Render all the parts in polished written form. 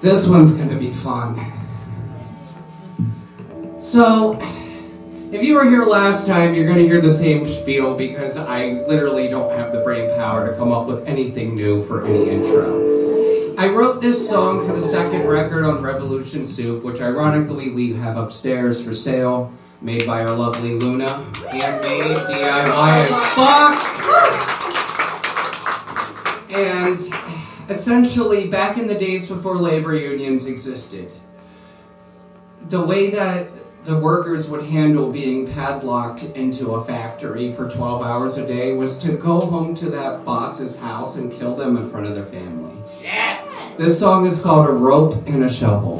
This one's gonna be fun. So, if you were here last time, you're gonna hear the same spiel because I literally don't have the brain power to come up with anything new for any intro. I wrote this song for the second record on Revolution Soup, which ironically we have upstairs for sale, made by our lovely Luna. Handmade, DIY as fuck! And essentially, back in the days before labor unions existed, the way that the workers would handle being padlocked into a factory for 12 hours a day was to go home to that boss's house and kill them in front of their family. Yeah. This song is called A Rope and a Shovel.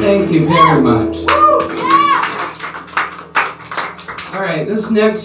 Thank you very much. All right, this next